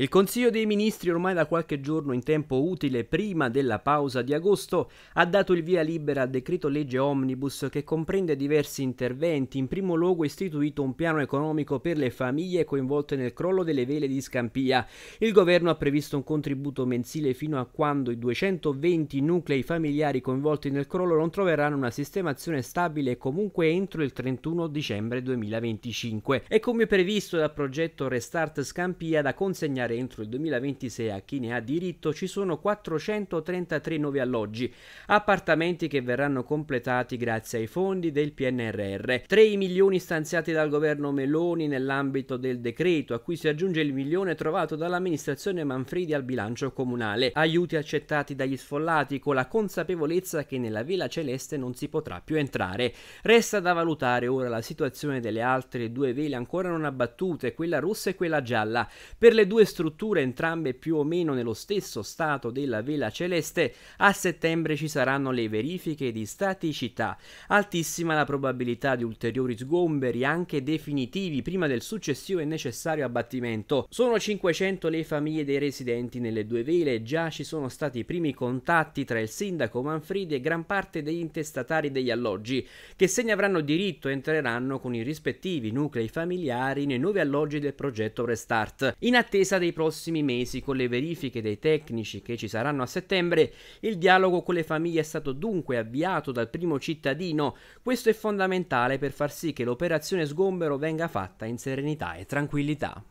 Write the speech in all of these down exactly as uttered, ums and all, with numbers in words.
Il Consiglio dei Ministri, ormai da qualche giorno in tempo utile prima della pausa di agosto, ha dato il via libera al decreto legge Omnibus che comprende diversi interventi. In primo luogo è istituito un piano economico per le famiglie coinvolte nel crollo delle vele di Scampia. Il governo ha previsto un contributo mensile fino a quando i duecentoventi nuclei familiari coinvolti nel crollo non troveranno una sistemazione stabile comunque entro il trentuno dicembre duemilaventicinque. E come previsto dal progetto Restart Scampia da consegnare entro il duemilaventisei a chi ne ha diritto, ci sono quattrocentotrentatré nuovi alloggi, appartamenti che verranno completati grazie ai fondi del P N R R, tre milioni stanziati dal governo Meloni nell'ambito del decreto, a cui si aggiunge il milione trovato dall'amministrazione Manfredi al bilancio comunale, aiuti accettati dagli sfollati con la consapevolezza che nella Vela Celeste non si potrà più entrare. Resta da valutare ora la situazione delle altre due vele ancora non abbattute, quella rossa e quella gialla. Per le due strutture, entrambe più o meno nello stesso stato della Vela Celeste, a settembre ci saranno le verifiche di staticità. Altissima la probabilità di ulteriori sgomberi, anche definitivi, prima del successivo e necessario abbattimento. Sono cinquecento le famiglie dei residenti nelle due vele. Già ci sono stati i primi contatti tra il sindaco Manfredi e gran parte degli intestatari degli alloggi, che se ne avranno diritto entreranno con i rispettivi nuclei familiari nei nuovi alloggi del progetto Restart. In attesa dei prossimi mesi, con le verifiche dei tecnici che ci saranno a settembre, il dialogo con le famiglie è stato dunque avviato dal primo cittadino. Questo è fondamentale per far sì che l'operazione sgombero venga fatta in serenità e tranquillità.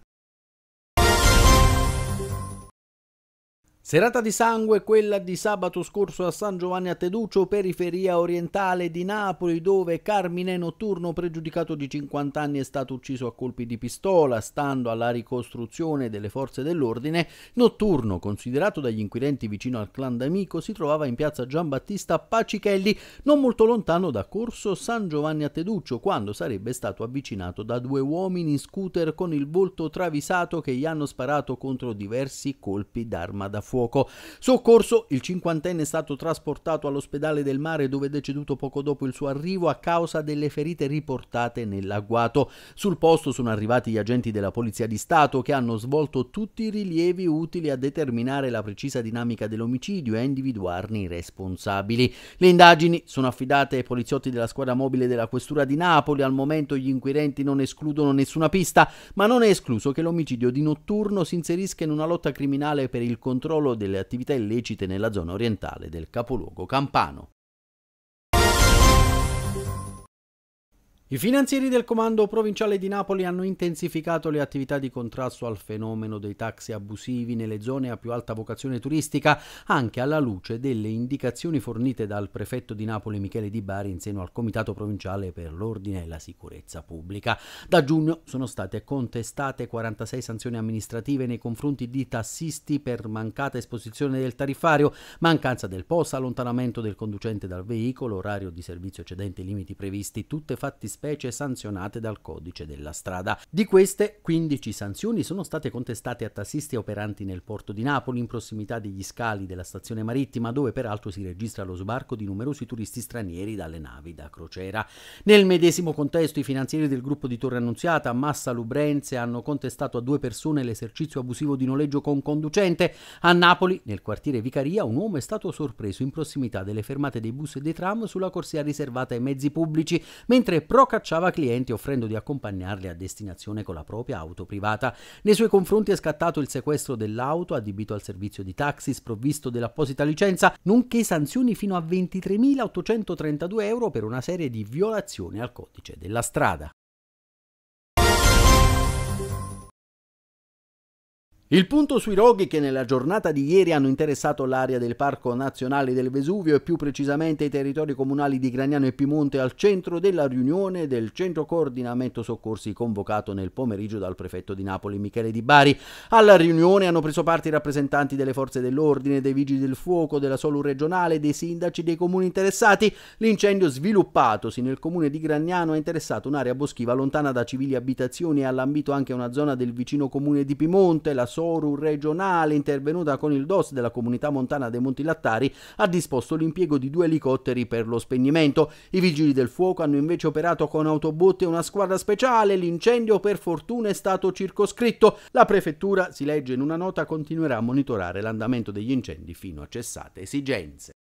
Serata di sangue quella di sabato scorso a San Giovanni a Teduccio, periferia orientale di Napoli, dove Carmine Notturno, pregiudicato di cinquanta anni, è stato ucciso a colpi di pistola. Stando alla ricostruzione delle forze dell'ordine, Notturno, considerato dagli inquirenti vicino al clan d'Amico, si trovava in piazza Giambattista Pacichelli, non molto lontano da corso San Giovanni a Teduccio, quando sarebbe stato avvicinato da due uomini in scooter con il volto travisato che gli hanno sparato contro diversi colpi d'arma da fuoco. Soccorso, il cinquantenne è stato trasportato all'ospedale del Mare, dove è deceduto poco dopo il suo arrivo a causa delle ferite riportate nell'agguato. Sul posto sono arrivati gli agenti della Polizia di Stato, che hanno svolto tutti i rilievi utili a determinare la precisa dinamica dell'omicidio e a individuarne i responsabili. Le indagini sono affidate ai poliziotti della squadra mobile della Questura di Napoli. Al momento gli inquirenti non escludono nessuna pista, ma non è escluso che l'omicidio di Notturno si inserisca in una lotta criminale per il controllo delle attività illecite nella zona orientale del capoluogo campano. I finanzieri del comando provinciale di Napoli hanno intensificato le attività di contrasto al fenomeno dei taxi abusivi nelle zone a più alta vocazione turistica, anche alla luce delle indicazioni fornite dal prefetto di Napoli Michele Di Bari in seno al Comitato Provinciale per l'Ordine e la Sicurezza Pubblica. Da giugno sono state contestate quarantasei sanzioni amministrative nei confronti di tassisti per mancata esposizione del tariffario, mancanza del P O S, allontanamento del conducente dal veicolo, orario di servizio eccedente i limiti previsti, tutte fattispecie specie sanzionate dal codice della strada. Di queste, quindici sanzioni sono state contestate a tassisti operanti nel porto di Napoli, in prossimità degli scali della stazione marittima, dove peraltro si registra lo sbarco di numerosi turisti stranieri dalle navi da crociera. Nel medesimo contesto, i finanzieri del gruppo di Torre Annunziata, Massa Lubrense, hanno contestato a due persone l'esercizio abusivo di noleggio con conducente. A Napoli, nel quartiere Vicaria, un uomo è stato sorpreso in prossimità delle fermate dei bus e dei tram sulla corsia riservata ai mezzi pubblici, mentre pro cacciava clienti offrendo di accompagnarli a destinazione con la propria auto privata. Nei suoi confronti è scattato il sequestro dell'auto, adibito al servizio di taxi sprovvisto dell'apposita licenza, nonché sanzioni fino a ventitremilaottocentotrentadue euro per una serie di violazioni al codice della strada. Il punto sui roghi, che nella giornata di ieri hanno interessato l'area del Parco Nazionale del Vesuvio e più precisamente i territori comunali di Gragnano e Pimonte, al centro della riunione del Centro Coordinamento Soccorsi convocato nel pomeriggio dal prefetto di Napoli Michele Di Bari. Alla riunione hanno preso parte i rappresentanti delle forze dell'ordine, dei vigili del fuoco, della Solur regionale, dei sindaci dei comuni interessati. L'incendio, sviluppatosi nel comune di Gragnano, ha interessato un'area boschiva lontana da civili abitazioni e ha lambito anche una zona del vicino comune di Pimonte, la Soru regionale, intervenuta con il D O S della comunità montana dei Monti Lattari, ha disposto l'impiego di due elicotteri per lo spegnimento. I vigili del fuoco hanno invece operato con autobotti e una squadra speciale. L'incendio per fortuna è stato circoscritto. La prefettura, si legge in una nota, continuerà a monitorare l'andamento degli incendi fino a cessate esigenze.